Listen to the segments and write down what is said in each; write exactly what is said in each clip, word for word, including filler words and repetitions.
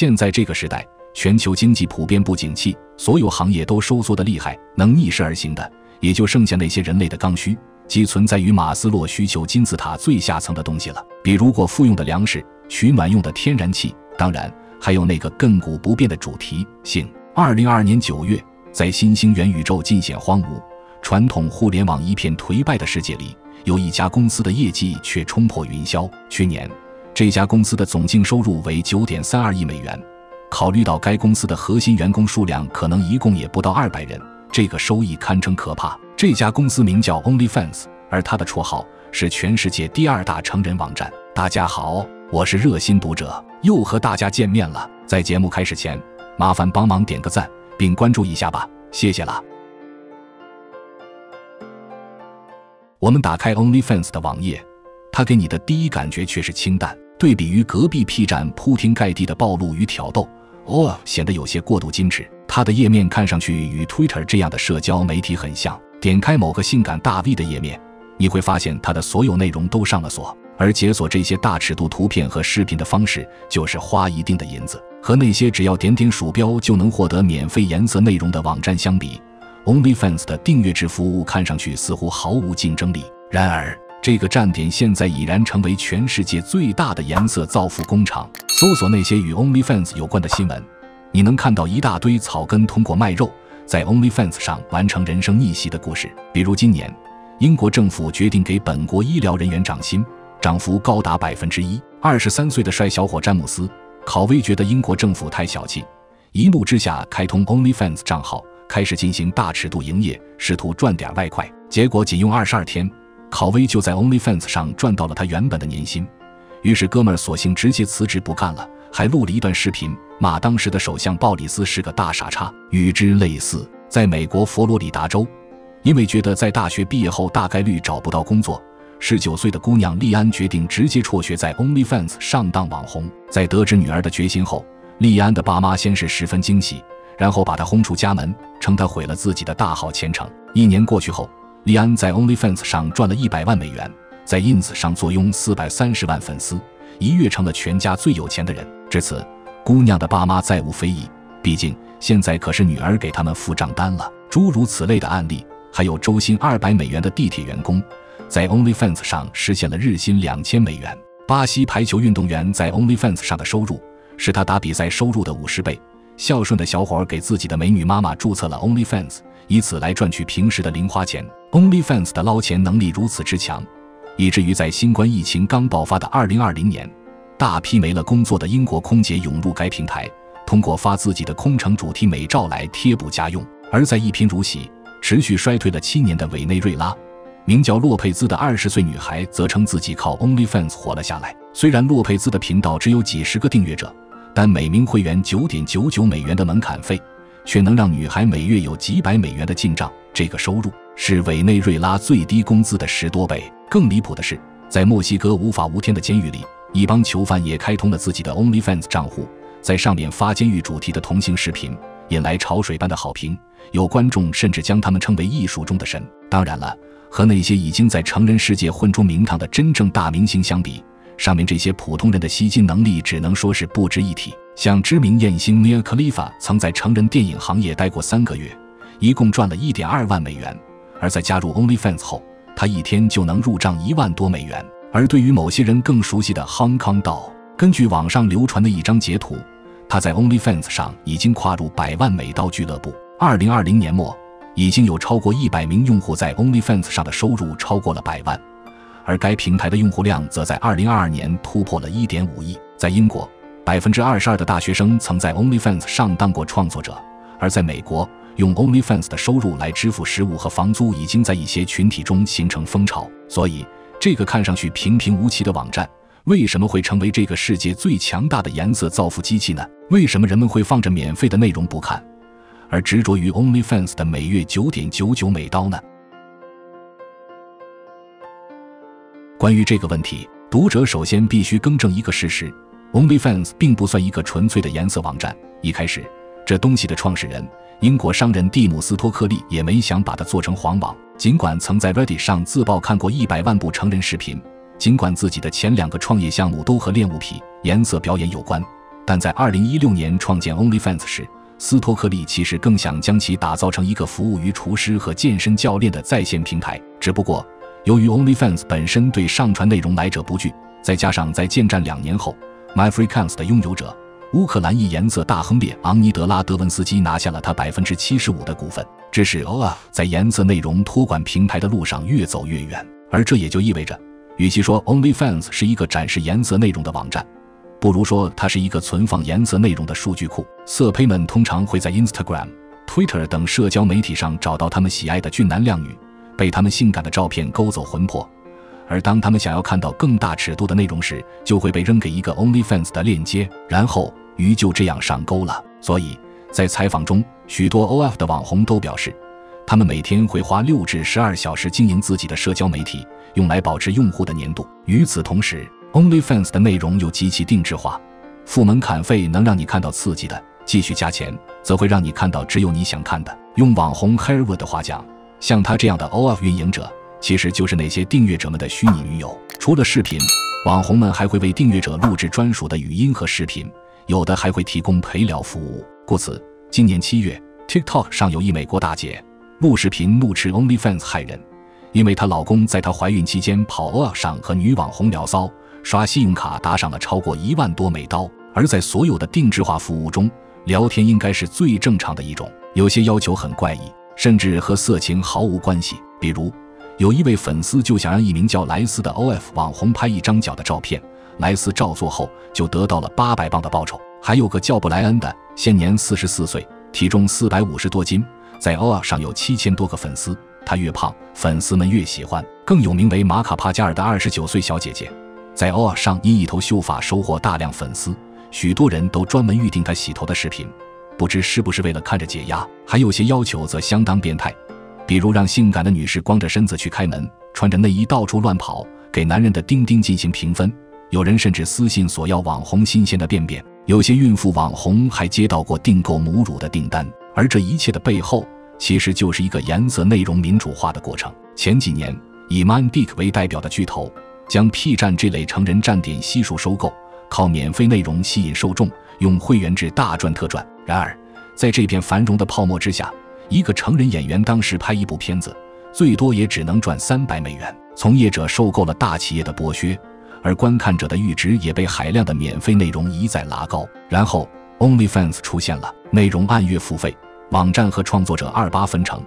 现在这个时代，全球经济普遍不景气，所有行业都收缩得厉害，能逆势而行的也就剩下那些人类的刚需，即存在于马斯洛需求金字塔最下层的东西了，比如果复用的粮食，取暖用的天然气，当然还有那个亘古不变的主题性。二零二二年九月，在新兴元宇宙尽显荒芜、传统互联网一片颓败的世界里，有一家公司的业绩却冲破云霄。去年这家公司的总净收入为 九点三二亿美元，考虑到该公司的核心员工数量可能一共也不到二百人，这个收益堪称可怕。这家公司名叫 OnlyFans， 而它的绰号是全世界第二大成人网站。大家好，我是热心读者，又和大家见面了。在节目开始前，麻烦帮忙点个赞并关注一下吧，谢谢啦。我们打开 OnlyFans 的网页，它给你的第一感觉却是清淡，对比于隔壁 P 站铺天盖地的暴露与挑逗，偶尔显得有些过度矜持。它的页面看上去与 Twitter 这样的社交媒体很像，点开某个性感大 V 的页面，你会发现它的所有内容都上了锁，而解锁这些大尺度图片和视频的方式就是花一定的银子。和那些只要点点鼠标就能获得免费颜色内容的网站相比， OnlyFans 的订阅制服务看上去似乎毫无竞争力。然而这个站点现在已然成为全世界最大的颜色造福工厂。搜索那些与 OnlyFans 有关的新闻，你能看到一大堆草根通过卖肉在 OnlyFans 上完成人生逆袭的故事。比如今年英国政府决定给本国医疗人员涨薪，涨幅高达 百分之一。 二十三岁的帅小伙詹姆斯考威觉得英国政府太小气，一怒之下开通 OnlyFans 账号，开始进行大尺度营业，试图赚点外快。结果仅用二十二天，考威就在 OnlyFans 上赚到了他原本的年薪，于是哥们儿索性直接辞职不干了，还录了一段视频骂当时的首相鲍里斯是个大傻叉。与之类似，在美国佛罗里达州，因为觉得在大学毕业后大概率找不到工作，十九岁的姑娘莉安决定直接辍学，在 OnlyFans 上当网红。在得知女儿的决心后，莉安的爸妈先是十分惊喜，然后把她轰出家门，称她毁了自己的大好前程。一年过去后，莉安在 OnlyFans 上赚了一百万美元，在 Ins 上坐拥四百三十万粉丝，一跃成了全家最有钱的人。至此，姑娘的爸妈再无非议，毕竟现在可是女儿给他们付账单了。诸如此类的案例，还有周薪二百美元的地铁员工，在 OnlyFans 上实现了日薪两千美元。巴西排球运动员在 OnlyFans 上的收入是他打比赛收入的五十倍。孝顺的小伙给自己的美女妈妈注册了 OnlyFans， 以此来赚取平时的零花钱。 OnlyFans 的捞钱能力如此之强，以至于在新冠疫情刚爆发的二零二零年，大批没了工作的英国空姐涌入该平台，通过发自己的空乘主题美照来贴补家用。而在一贫如洗、持续衰退了七年的委内瑞拉，名叫洛佩兹的二十岁女孩则称自己靠 OnlyFans 活了下来。虽然洛佩兹的频道只有几十个订阅者，但每名会员 九点九九美元的门槛费，却能让女孩每月有几百美元的进账。这个收入是委内瑞拉最低工资的十多倍。更离谱的是，在墨西哥无法无天的监狱里，一帮囚犯也开通了自己的 OnlyFans 账户，在上面发监狱主题的同性视频，引来潮水般的好评。有观众甚至将他们称为艺术中的神。当然了，和那些已经在成人世界混出名堂的真正大明星相比，上面这些普通人的吸金能力只能说是不值一提。像知名艳星 Mia Khalifa 曾在成人电影行业待过三个月，一共赚了 一点二万美元，而在加入 OnlyFans 后，她一天就能入账一万多美元。而对于某些人更熟悉的 Hong Kong Doll， 根据网上流传的一张截图，她在 OnlyFans 上已经跨入百万美刀俱乐部。二零二零年末，已经有超过一百名用户在 OnlyFans 上的收入超过了百万。而该平台的用户量则在二零二二年突破了 一点五亿。在英国， 百分之二十二 的大学生曾在 OnlyFans 上当过创作者，而在美国，用 OnlyFans 的收入来支付食物和房租已经在一些群体中形成风潮。所以这个看上去平平无奇的网站，为什么会成为这个世界最强大的颜色造福机器呢？为什么人们会放着免费的内容不看，而执着于 OnlyFans 的每月 九点九九美刀呢？关于这个问题，读者首先必须更正一个事实： OnlyFans 并不算一个纯粹的颜色网站。一开始，这东西的创始人英国商人蒂姆斯托克利也没想把它做成黄网。尽管曾在 Reddit 上自曝看过一百万部成人视频，尽管自己的前两个创业项目都和恋物癖、颜色表演有关，但在二零一六年创建 OnlyFans 时，斯托克利其实更想将其打造成一个服务于厨师和健身教练的在线平台。只不过，由于 OnlyFans 本身对上传内容来者不拒，再加上在建站两年后 ，MyFreeCams 的拥有者乌克兰裔颜色大亨列昂尼德拉德文斯基拿下了他 百分之七十五 的股份，致使 O L A 在颜色内容托管平台的路上越走越远。而这也就意味着，与其说 OnlyFans 是一个展示颜色内容的网站，不如说它是一个存放颜色内容的数据库。色胚们通常会在 Instagram、Twitter 等社交媒体上找到他们喜爱的俊男靓女，被他们性感的照片勾走魂魄，而当他们想要看到更大尺度的内容时，就会被扔给一个 OnlyFans 的链接，然后鱼就这样上钩了。所以在采访中，许多 O F 的网红都表示，他们每天会花六至十二小时经营自己的社交媒体，用来保持用户的粘度。与此同时， OnlyFans 的内容又极其定制化，付门槛费能让你看到刺激的，继续加钱则会让你看到只有你想看的。用网红 Hairwood 的话讲，像他这样的 O F 运营者其实就是那些订阅者们的虚拟女友。除了视频，网红们还会为订阅者录制专属的语音和视频，有的还会提供陪聊服务。故此，今年七月 TikTok 上有一美国大姐录视频怒斥 OnlyFans 害人，因为她老公在她怀孕期间跑 O L A 上和女网红聊骚，刷信用卡打赏了超过一万多美刀。而在所有的定制化服务中，聊天应该是最正常的一种，有些要求很怪异，甚至和色情毫无关系。比如，有一位粉丝就想让一名叫莱斯的 O F 网红拍一张脚的照片，莱斯照做后就得到了八百磅的报酬。还有个叫布莱恩的，现年四十四岁，体重四百五十多斤，在 O F 上有七千多个粉丝，他越胖粉丝们越喜欢。更有名为马卡帕加尔的二十九岁小姐姐，在 O F 上因一头秀发收获大量粉丝，许多人都专门预定她洗头的视频，不知是不是为了看着解压。还有些要求则相当变态，比如让性感的女士光着身子去开门，穿着内衣到处乱跑，给男人的丁丁进行评分。有人甚至私信索要网红新鲜的便便，有些孕妇网红还接到过订购母乳的订单。而这一切的背后，其实就是一个颜色内容民主化的过程。前几年，以 Mandy 为代表的巨头将 P 站这类成人站点悉数收购，靠免费内容吸引受众，用会员制大赚特赚。然而，在这片繁荣的泡沫之下，一个成人演员当时拍一部片子，最多也只能赚三百美元。从业者受够了大企业的剥削，而观看者的阈值也被海量的免费内容一再拉高。然后 OnlyFans 出现了，内容按月付费，网站和创作者二八分成，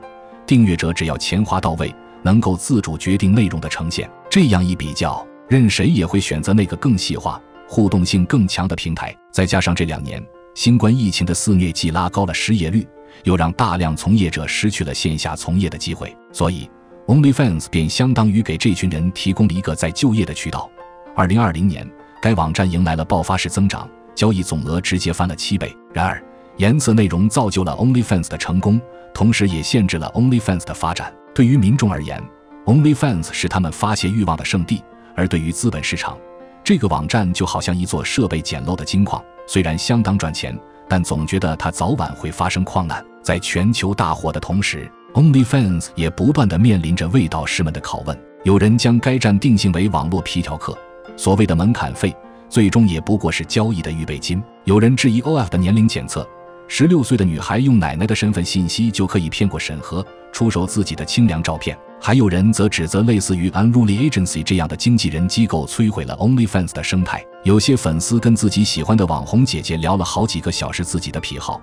订阅者只要钱花到位，能够自主决定内容的呈现。这样一比较，任谁也会选择那个更细化、互动性更强的平台。再加上这两年新冠疫情的肆虐，既拉高了失业率，又让大量从业者失去了线下从业的机会，所以 OnlyFans 便相当于给这群人提供了一个再就业的渠道。二零二零年，该网站迎来了爆发式增长，交易总额直接翻了七倍。然而，颜色内容造就了 OnlyFans 的成功，同时也限制了 OnlyFans 的发展。对于民众而言， OnlyFans 是他们发泄欲望的圣地，而对于资本市场，这个网站就好像一座设备简陋的金矿，虽然相当赚钱，但总觉得它早晚会发生矿难。在全球大火的同时， OnlyFans 也不断地面临着卫道师们的拷问。有人将该站定性为网络皮条客，所谓的门槛费最终也不过是交易的预备金。有人质疑 O F 的年龄检测，十六岁的女孩用奶奶的身份信息就可以骗过审核，出售自己的清凉照片。还有人则指责类似于 Unruly Agency 这样的经纪人机构摧毁了 OnlyFans 的生态。有些粉丝跟自己喜欢的网红姐姐聊了好几个小时自己的癖好，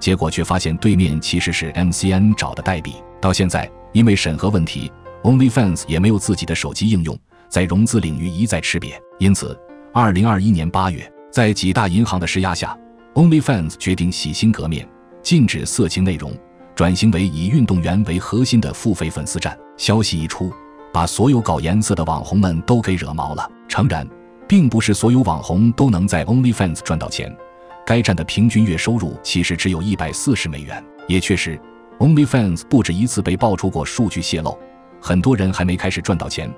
结果却发现对面其实是 M C N 找的代笔。到现在，因为审核问题， OnlyFans 也没有自己的手机应用，在融资领域一再吃瘪。因此二零二一年八月，在几大银行的施压下， OnlyFans 决定洗心革面，禁止色情内容，转型为以运动员为核心的付费粉丝站。消息一出，把所有搞颜色的网红们都给惹毛了。诚然，并不是所有网红都能在 OnlyFans 赚到钱，该站的平均月收入其实只有一百四十美元。也确实， OnlyFans 不止一次被爆出过数据泄露，很多人还没开始赚到钱，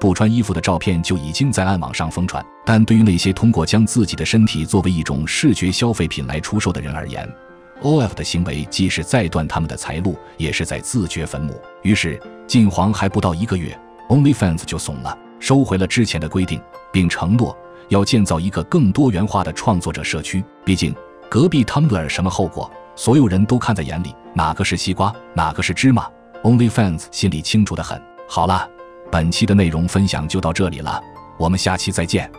不穿衣服的照片就已经在暗网上疯传。但对于那些通过将自己的身体作为一种视觉消费品来出售的人而言，O F 的行为既是在断他们的财路，也是在自掘坟墓。于是进黄还不到一个月， OnlyFans 就怂了，收回了之前的规定，并承诺要建造一个更多元化的创作者社区。毕竟隔壁 Tumblr 什么后果，所有人都看在眼里，哪个是西瓜，哪个是芝麻 ，OnlyFans 心里清楚得很。好了，本期的内容分享就到这里了，我们下期再见。